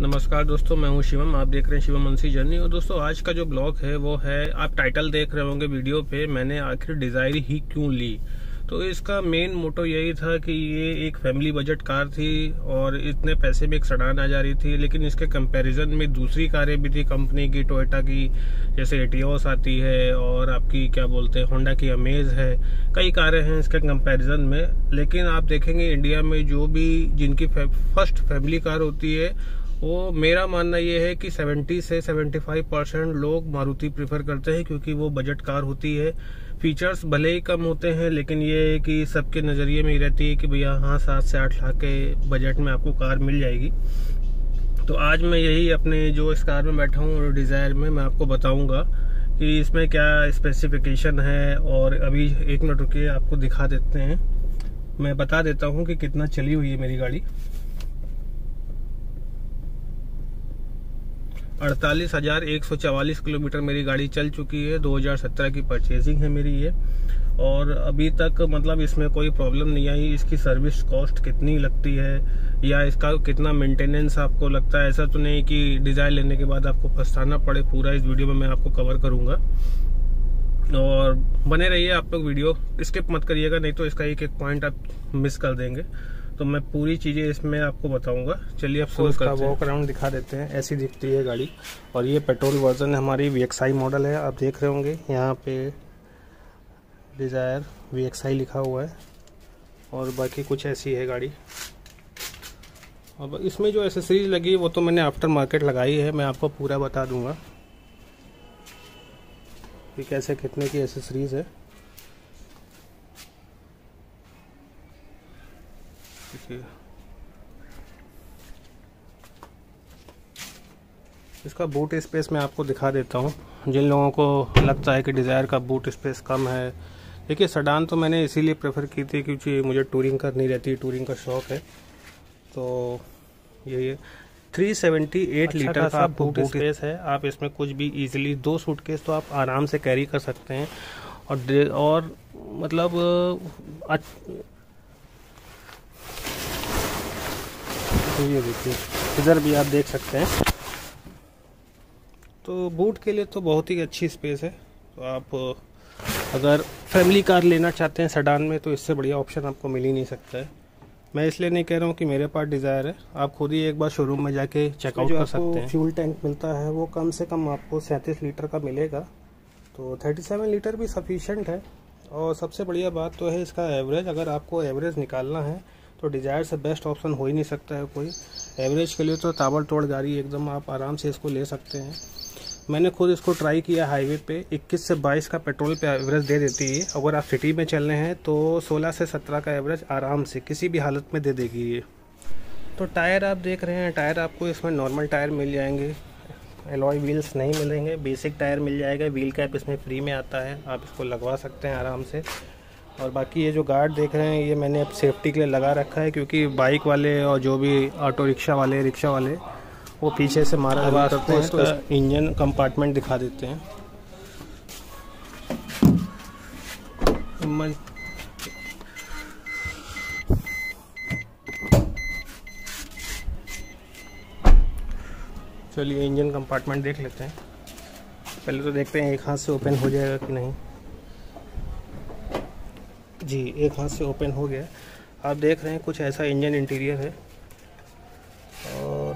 नमस्कार दोस्तों, मैं हूं शिवम। आप देख रहे हैं शिवम अंशी जर्नी। और दोस्तों आज का जो ब्लॉग है वो है, आप टाइटल देख रहे होंगे वीडियो पे, मैंने आखिर डिज़ायर ही क्यों ली। तो इसका मेन मोटो यही था कि ये एक फैमिली बजट कार थी और इतने पैसे में एक सडान आ जा रही थी, लेकिन इसके कंपैरिजन में दूसरी कारें भी थी कंपनी की, टोयोटा की, जैसे एटियोस आती है और आपकी क्या बोलते हैं होंडा की अमेज है, कई कारें हैं इसके कंपैरिजन में। लेकिन आप देखेंगे इंडिया में जो भी जिनकी फर्स्ट फैमिली कार होती है वो, मेरा मानना ये है कि 70 से 75% लोग मारुति प्रेफर करते हैं, क्योंकि वो बजट कार होती है। फीचर्स भले ही कम होते हैं लेकिन ये है कि सबके नज़रिए में ही रहती है कि भैया हाँ 7 से 8 लाख के बजट में आपको कार मिल जाएगी। तो आज मैं यही अपने जो इस कार में बैठा हूँ डिज़ायर में, मैं आपको बताऊँगा कि इसमें क्या स्पेसिफिकेशन है। और अभी एक मिनट रुकिए, आपको दिखा देते हैं, मैं बता देता हूँ कि कितना चली हुई है मेरी गाड़ी। 48,144 किलोमीटर मेरी गाड़ी चल चुकी है। 2017 की परचेजिंग है मेरी ये। और अभी तक मतलब इसमें कोई प्रॉब्लम नहीं आई। इसकी सर्विस कॉस्ट कितनी लगती है या इसका कितना मेंटेनेंस आपको लगता है, ऐसा तो नहीं कि डिज़ायर लेने के बाद आपको पछताना पड़े, पूरा इस वीडियो में मैं आपको कवर करूँगा। और बने रहिए आप लोग, वीडियो स्किप मत करिएगा नहीं तो इसका एक एक पॉइंट आप मिस कर देंगे। तो मैं पूरी चीज़ें इसमें आपको बताऊंगा। चलिए आप शुरू करते हैं। वॉक अराउंड दिखा देते हैं। ऐसी दिखती है गाड़ी। और ये पेट्रोल वर्जन हमारी VXI मॉडल है। आप देख रहे होंगे यहाँ पे डिज़ायर VXI लिखा हुआ है और बाकी कुछ ऐसी है गाड़ी। अब इसमें जो एसेसरीज लगी वो तो मैंने आफ्टर मार्केट लगाई है, मैं आपको पूरा बता दूँगा कि कैसे कितने की एसेसरीज़ है। इसका बूट स्पेस मैं आपको दिखा देता हूँ, जिन लोगों को लगता है कि डिज़ायर का बूट स्पेस कम है। देखिए सडान तो मैंने इसीलिए प्रेफर की थी क्योंकि मुझे टूरिंग करनी रहती, टूरिंग का शौक है। तो ये 378 लीटर का बूट स्पेस है। आप इसमें कुछ भी इजीली 2 सूटकेस तो आप आराम से कैरी कर सकते हैं। और मतलब ये देखिए इधर भी आप देख सकते हैं। तो बूट के लिए तो बहुत ही अच्छी स्पेस है। तो आप अगर फैमिली कार लेना चाहते हैं सडान में तो इससे बढ़िया ऑप्शन आपको मिल ही नहीं सकता है। मैं इसलिए नहीं कह रहा हूँ कि मेरे पास डिज़ायर है, आप खुद ही एक बार शोरूम में जाके चेकआउट कर सकते हैं। फ्यूल टैंक मिलता है वो कम से कम आपको 37 लीटर का मिलेगा, तो 37 लीटर भी सफिशेंट है। और सबसे बढ़िया बात तो है इसका एवरेज। अगर आपको एवरेज निकालना है तो डिज़ायर से बेस्ट ऑप्शन हो ही नहीं सकता है कोई। एवरेज के लिए तो ताबड़तोड़ गाड़ी, एकदम आप आराम से इसको ले सकते हैं। मैंने खुद इसको ट्राई किया हाईवे पे, 21 से 22 का पेट्रोल पे एवरेज दे देती है। अगर आप सिटी में चल रहे हैं तो 16 से 17 का एवरेज आराम से किसी भी हालत में दे देगी ये। तो टायर आप देख रहे हैं, टायर आपको इसमें नॉर्मल टायर मिल जाएंगे, एलॉय व्हील्स नहीं मिलेंगे, बेसिक टायर मिल जाएगा। व्हील कैप इसमें फ्री में आता है, आप इसको लगवा सकते हैं आराम से। और बाकी ये जो गार्ड देख रहे हैं ये मैंने अब सेफ्टी के लिए लगा रखा है, क्योंकि बाइक वाले और जो भी ऑटो रिक्शा वाले, रिक्शा वाले वो पीछे से मारा हुआ करते हैं। तो इंजन कंपार्टमेंट दिखा देते हैं। चलिए इंजन कंपार्टमेंट देख लेते हैं। पहले तो देखते हैं एक हाथ से ओपन हो जाएगा कि नहीं। जी, एक हाथ से ओपन हो गया। आप देख रहे हैं कुछ ऐसा इंजन इंटीरियर है और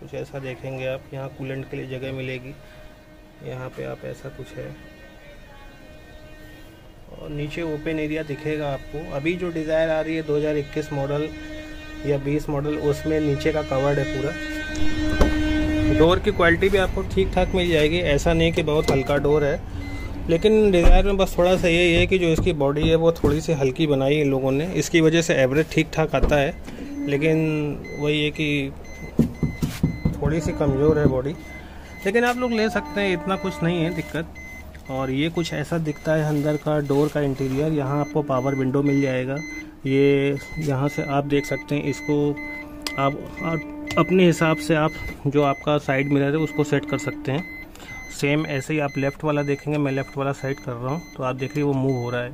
कुछ ऐसा देखेंगे आप। यहाँ कूलेंट के लिए जगह मिलेगी, यहाँ पे आप ऐसा कुछ है और नीचे ओपन एरिया दिखेगा आपको। अभी जो डिज़ायर आ रही है 2021 मॉडल या 20 मॉडल, उसमें नीचे का कवर्ड है पूरा। डोर की क्वालिटी भी आपको ठीक ठाक मिल जाएगी, ऐसा नहीं कि बहुत हल्का डोर है। लेकिन डिज़ायर में बस थोड़ा सा यही है कि जो इसकी बॉडी है वो थोड़ी सी हल्की बनाई है लोगों ने, इसकी वजह से एवरेज ठीक ठाक आता है। लेकिन वही है कि थोड़ी सी कमज़ोर है बॉडी, लेकिन आप लोग ले सकते हैं, इतना कुछ नहीं है दिक्कत। और ये कुछ ऐसा दिखता है अंदर का डोर का इंटीरियर। यहाँ आपको पावर विंडो मिल जाएगा, ये यहाँ से आप देख सकते हैं। इसको आप अपने हिसाब से आप जो आपका साइड मिरर है उसको सेट कर सकते हैं। सेम ऐसे ही आप लेफ़्ट वाला देखेंगे, मैं लेफ़्ट वाला साइड कर रहा हूँ तो आप देखिए वो मूव हो रहा है।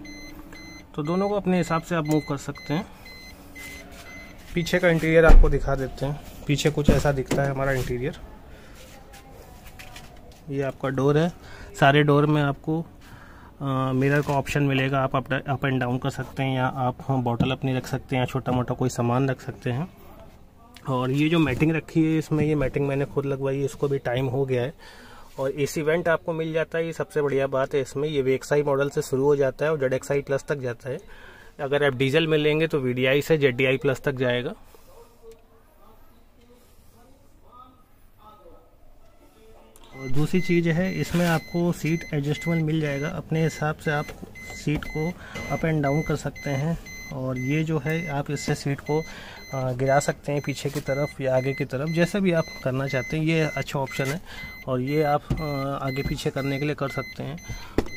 तो दोनों को अपने हिसाब से आप मूव कर सकते हैं। पीछे का इंटीरियर आपको दिखा देते हैं। पीछे कुछ ऐसा दिखता है हमारा इंटीरियर। ये आपका डोर है, सारे डोर में आपको मिरर का ऑप्शन मिलेगा, आप अप एंड डाउन कर सकते हैं या आप बॉटल अपनी रख सकते हैं या छोटा मोटा कोई सामान रख सकते हैं। और ये जो मैटिंग रखी है इसमें, ये मैटिंग मैंने खुद लगवाई है, इसको भी टाइम हो गया है। और एसी वेंट आपको मिल जाता है, ये सबसे बढ़िया बात है इसमें। ये VXI मॉडल से शुरू हो जाता है और ZXI प्लस तक जाता है। अगर आप डीजल में लेंगे तो VDI से ZDI प्लस तक जाएगा। और दूसरी चीज़ है इसमें आपको सीट एडजस्टमेंट मिल जाएगा, अपने हिसाब से आप सीट को अप एंड डाउन कर सकते हैं। और ये जो है आप इससे सीट को गिरा सकते हैं पीछे की तरफ या आगे की तरफ, जैसे भी आप करना चाहते हैं। ये अच्छा ऑप्शन है और ये आप आगे पीछे करने के लिए कर सकते हैं।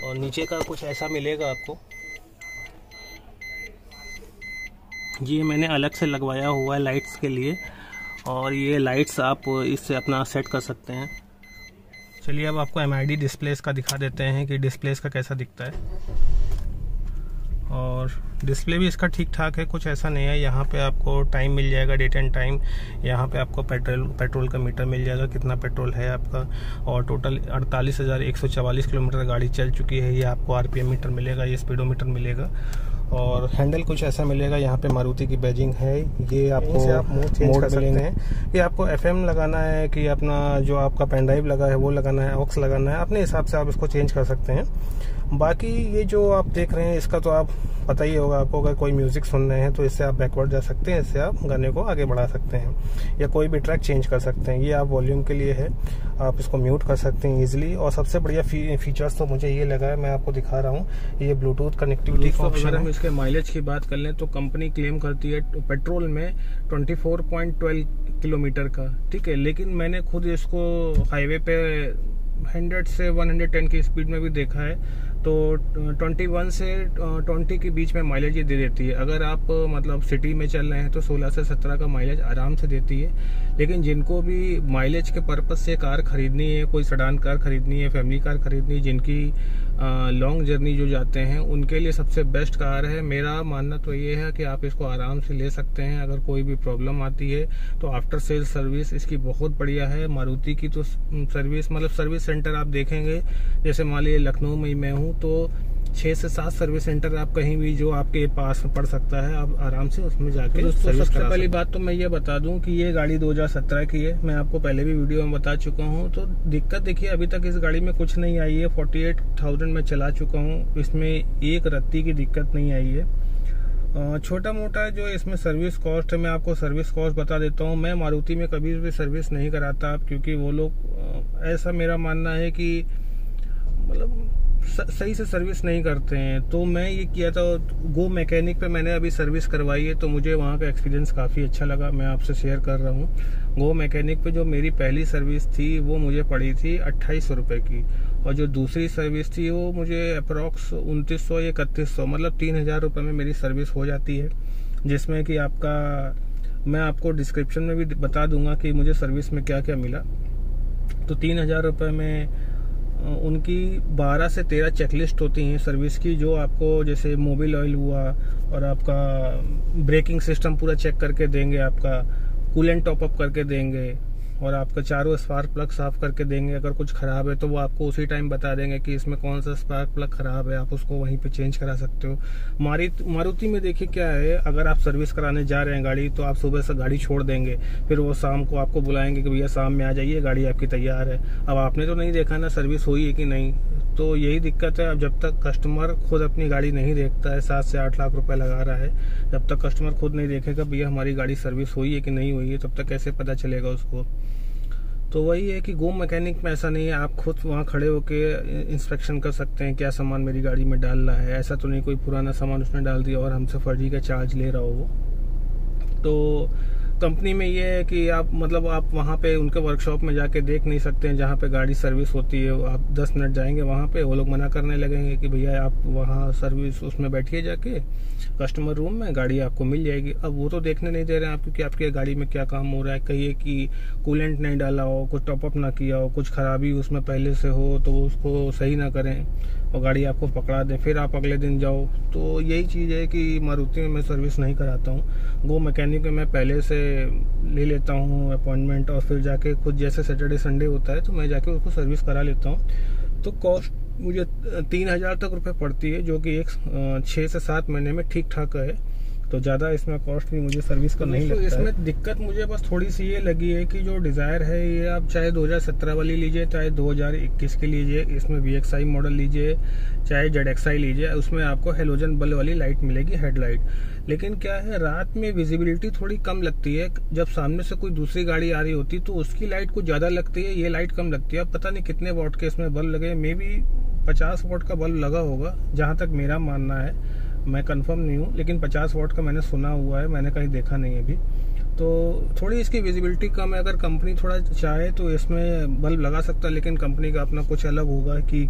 और नीचे का कुछ ऐसा मिलेगा आपको, ये मैंने अलग से लगवाया हुआ है लाइट्स के लिए, और ये लाइट्स आप इससे अपना सेट कर सकते हैं। चलिए अब आपको MID डिस्प्लेस का दिखा देते हैं कि डिस्प्लेस का कैसा दिखता है। और डिस्प्ले भी इसका ठीक ठाक है, कुछ ऐसा नहीं है। यहाँ पे आपको टाइम मिल जाएगा, डेट एंड टाइम। यहाँ पे आपको पेट्रोल का मीटर मिल जाएगा, कितना पेट्रोल है आपका। और टोटल 48,144 किलोमीटर गाड़ी चल चुकी है, ये आपको RPM मीटर मिलेगा, ये स्पीडोमीटर मिलेगा। और हैंडल कुछ ऐसा मिलेगा, यहाँ पे मारुति की बैजिंग है, ये आपको आप मोड कर सकते हैं। ये आपको FM लगाना है कि अपना जो आपका पेनड्राइव लगा है वो लगाना है, ऑक्स लगाना है, अपने हिसाब से आप इसको चेंज कर सकते हैं। बाकी ये जो आप देख रहे हैं इसका तो आप पता ही होगा आपको, अगर कोई म्यूज़िक सुन रहे हैं तो इससे आप बैकवर्ड जा सकते हैं, इससे आप गाने को आगे बढ़ा सकते हैं या कोई भी ट्रैक चेंज कर सकते हैं। ये आप वॉल्यूम के लिए है, आप इसको म्यूट कर सकते हैं ईजिली। और सबसे बढ़िया फीचर्स तो मुझे ये लगा है, मैं आपको दिखा रहा हूँ, ये ब्लूटूथ कनेक्टिविटी का ऑप्शन है। इसके माइलेज की बात कर लें तो कंपनी क्लेम करती है पेट्रोल में 24.12 किलोमीटर का, ठीक है। लेकिन मैंने खुद इसको हाईवे पे 100 से 110 की स्पीड में भी देखा है, तो 21 से 20 के बीच में माइलेज ये दे देती है। अगर आप मतलब सिटी में चल रहे हैं तो 16 से 17 का माइलेज आराम से देती है। लेकिन जिनको भी माइलेज के पर्पज़ से कार खरीदनी है, कोई सेडान कार खरीदनी है, फैमिली कार खरीदनी है, जिनकी लॉन्ग जर्नी जो जाते हैं, उनके लिए सबसे बेस्ट कार है। मेरा मानना तो ये है कि आप इसको आराम से ले सकते हैं। अगर कोई भी प्रॉब्लम आती है तो आफ्टर सेल सर्विस इसकी बहुत बढ़िया है। मारुति की तो सर्विस मतलब सर्विस सेंटर आप देखेंगे, जैसे मान लीजिए लखनऊ में मैं हूँ तो 6 से 7 सर्विस सेंटर आप कहीं भी जो आपके पास पड़ सकता है, आप आराम से उसमें जाके दोस्तों सबसे पहली बात तो मैं ये बता दूं कि ये गाड़ी 2017 की है, मैं आपको पहले भी वीडियो में बता चुका हूं। तो दिक्कत देखिए अभी तक इस गाड़ी में कुछ नहीं आई है, 48,000 में चला चुका हूं, इसमें एक रत्ती की दिक्कत नहीं आई है। छोटा मोटा जो इसमें सर्विस कॉस्ट है, मैं आपको सर्विस कॉस्ट बता देता हूँ। मैं मारुति में कभी भी सर्विस नहीं कराता, क्योंकि वो लोग, ऐसा मेरा मानना है कि मतलब सही से सर्विस नहीं करते हैं। तो मैं ये किया था, गो मैकेनिक पे मैंने अभी सर्विस करवाई है, तो मुझे वहाँ का एक्सपीरियंस काफ़ी अच्छा लगा, मैं आपसे शेयर कर रहा हूँ। गो मैकेनिक पे जो मेरी पहली सर्विस थी वो मुझे पड़ी थी 2800 रुपये की, और जो दूसरी सर्विस थी वो मुझे अप्रॉक्स 2900 या 3100, मतलब 3000 रुपये में मेरी सर्विस हो जाती है। जिसमें कि आपका, मैं आपको डिस्क्रिप्शन में भी बता दूँगा कि मुझे सर्विस में क्या क्या मिला। तो 3000 रुपये में उनकी 12 से 13 चेकलिस्ट होती हैं सर्विस की, जो आपको जैसे मोबिल ऑयल हुआ और आपका ब्रेकिंग सिस्टम पूरा चेक करके देंगे, आपका कूलेंट टॉपअप करके देंगे, और आपका चारों स्पार्क प्लग साफ़ करके देंगे। अगर कुछ ख़राब है तो वो आपको उसी टाइम बता देंगे कि इसमें कौन सा स्पार्क प्लग ख़राब है, आप उसको वहीं पे चेंज करा सकते हो। मारुति में देखिए क्या है, अगर आप सर्विस कराने जा रहे हैं गाड़ी तो आप सुबह से गाड़ी छोड़ देंगे, फिर वो शाम को आपको बुलाएंगे कि भैया शाम में आ जाइए, गाड़ी आपकी तैयार है। अब आपने तो नहीं देखा ना सर्विस हुई है कि नहीं, तो यही दिक्कत है। अब जब तक कस्टमर खुद अपनी गाड़ी नहीं देखता है, 7 से 8 लाख रुपए लगा रहा है, जब तक कस्टमर खुद नहीं देखेगा भैया हमारी गाड़ी सर्विस हुई है कि नहीं हुई है, तब तक कैसे पता चलेगा उसको। तो वही है कि गो मैकेनिक में ऐसा नहीं है, आप खुद वहाँ खड़े होकर इंस्पेक्शन कर सकते हैं, क्या सामान मेरी गाड़ी में डाल रहा है। ऐसा तो नहीं कोई पुराना सामान उसने डाल दिया और हमसे फर्जी का चार्ज ले रहा हो वो। तो कंपनी में ये है कि आप मतलब आप वहाँ पे उनके वर्कशॉप में जाके देख नहीं सकते हैं, जहाँ पे गाड़ी सर्विस होती है। आप 10 मिनट जाएंगे वहाँ पे, वो लोग मना करने लगेंगे कि भैया आप वहाँ सर्विस उसमें बैठिए जाके, कस्टमर रूम में गाड़ी आपको मिल जाएगी। अब वो तो देखने नहीं दे रहे हैं आप, क्योंकि आपकी गाड़ी में क्या काम हो रहा है, कहिए कि कूलेंट नहीं डाला हो, कुछ टॉपअप ना किया हो, कुछ खराबी उसमें पहले से हो तो वो उसको सही ना करें और गाड़ी आपको पकड़ा दें, फिर आप अगले दिन जाओ। तो यही चीज़ है कि मारुति में मैं सर्विस नहीं कराता हूँ। गो मैकेनिक में मैं पहले से ले लेता हूँ अपॉइंटमेंट और फिर जाके खुद, जैसे सैटरडे संडे होता है तो मैं जाके उसको सर्विस करा लेता हूँ। तो कॉस्ट मुझे 3,000 तक रुपये पड़ती है, जो कि एक 6 से 7 महीने में ठीक ठाक है। तो ज़्यादा इसमें कॉस्ट भी मुझे सर्विस का नहीं लगता। इसमें दिक्कत मुझे बस थोड़ी सी ये लगी है कि जो डिज़ायर है ये आप चाहे 2017 वाली लीजिए, चाहे 2021 की लीजिए, इसमें VXI मॉडल लीजिए, चाहे ZXI लीजिए, उसमें आपको हेलोजन बल्ब वाली लाइट मिलेगी हेडलाइट। लेकिन क्या है, रात में विजिबिलिटी थोड़ी कम लगती है। जब सामने से कोई दूसरी गाड़ी आ रही होती तो उसकी लाइट कुछ ज़्यादा लगती है, ये लाइट कम लगती है। अब पता नहीं कितने वॉट के इसमें बल्ब लगे, मे बी 50 वॉट का बल्ब लगा होगा, जहाँ तक मेरा मानना है, मैं कंफर्म नहीं हूँ, लेकिन 50 वॉट का मैंने सुना हुआ है, मैंने कहीं देखा नहीं है अभी। तो थोड़ी इसकी विजिबिलिटी कम है, अगर कंपनी थोड़ा चाहे तो इसमें बल्ब लगा सकता है, लेकिन कंपनी का अपना कुछ अलग होगा कि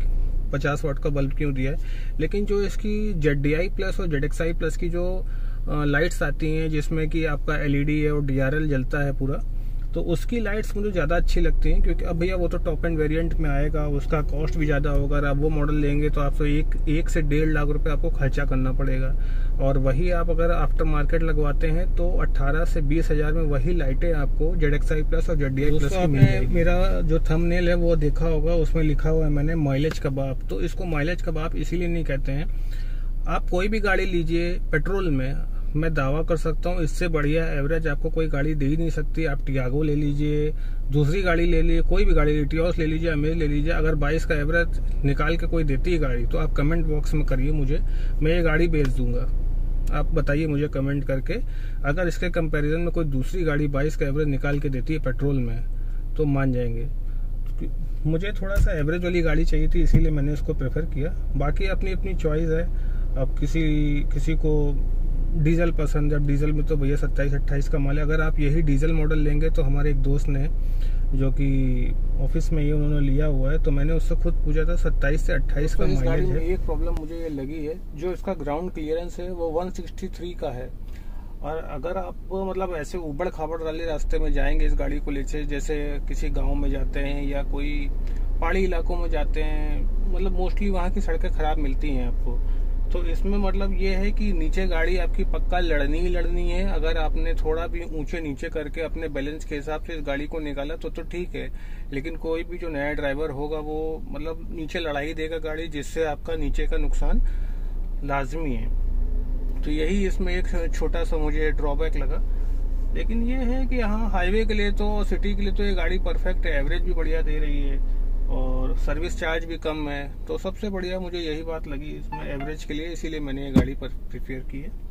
50 वॉट का बल्ब क्यों दिया है। लेकिन जो इसकी ZDI प्लस और ZXI प्लस की जो लाइट्स आती हैं, जिसमें कि आपका LED है और DRL जलता है पूरा, तो उसकी लाइट्स मुझे ज़्यादा अच्छी लगती हैं। क्योंकि अब भैया वो तो टॉप एंड वेरिएंट में आएगा, उसका कॉस्ट भी ज़्यादा होगा। अगर आप वो मॉडल लेंगे तो आपको 1 से 1.5 लाख रुपए आपको खर्चा करना पड़ेगा, और वही आप अगर आफ्टर मार्केट लगवाते हैं तो 18 से 20 हज़ार में वही लाइटें आपको ZXI प्लस और ZDI प्लस की मिल जाएगी। मेरा जो थंबनेल है वो देखा होगा, उसमें लिखा हुआ है मैंने माइलेज कबाब। तो इसको माइलेज कबाब इसीलिए नहीं कहते हैं। आप कोई भी गाड़ी लीजिए पेट्रोल में, मैं दावा कर सकता हूँ इससे बढ़िया एवरेज आपको कोई गाड़ी दे ही नहीं सकती। आप टियागो ले लीजिए, दूसरी गाड़ी ले लीजिए, कोई भी गाड़ी, एटियोस ले लीजिए, अमेज ले लीजिए, अगर 22 का एवरेज निकाल के कोई देती है गाड़ी तो आप कमेंट बॉक्स में करिए मुझे, मैं ये गाड़ी बेच दूंगा। आप बताइए मुझे कमेंट करके, अगर इसके कंपेरिजन में कोई दूसरी गाड़ी 22 का एवरेज निकाल के देती है पेट्रोल में तो मान जाएंगे। मुझे थोड़ा सा एवरेज वाली गाड़ी चाहिए थी, इसीलिए मैंने इसको प्रेफर किया। बाकी अपनी अपनी चॉइस है। अब किसी को डीजल पसंद, जब डीजल में तो भैया 27-28 का माल है। अगर आप यही डीजल मॉडल लेंगे तो हमारे एक दोस्त ने, जो कि ऑफिस में ही उन्होंने लिया हुआ है, तो मैंने उससे खुद पूछा था 27 से 28 का माइलेज है। एक प्रॉब्लम मुझे ये लगी है, जो इसका ग्राउंड क्लियरेंस है वो 163 का है, और अगर आप मतलब ऐसे उबड़ खाबड़ वाले रास्ते में जाएंगे इस गाड़ी को लेकर, जैसे किसी गाँव में जाते हैं या कोई पहाड़ी इलाकों में जाते हैं, मतलब मोस्टली वहाँ की सड़कें खराब मिलती हैं आपको, तो इसमें मतलब ये है कि नीचे गाड़ी आपकी पक्का लड़नी ही लड़नी है। अगर आपने थोड़ा भी ऊंचे नीचे करके अपने बैलेंस के हिसाब से इस गाड़ी को निकाला तो ठीक है, लेकिन कोई भी जो नया ड्राइवर होगा वो मतलब नीचे लड़ाई देगा गाड़ी, जिससे आपका नीचे का नुकसान लाजमी है। तो यही इसमें एक छोटा सा मुझे ड्रॉबैक लगा। लेकिन ये है कि हाँ, हाईवे के लिए तो, सिटी के लिए तो ये गाड़ी परफेक्ट है, एवरेज भी बढ़िया दे रही है और सर्विस चार्ज भी कम है। तो सबसे बढ़िया मुझे यही बात लगी इसमें एवरेज के लिए, इसीलिए मैंने ये गाड़ी पर प्रेफर की है।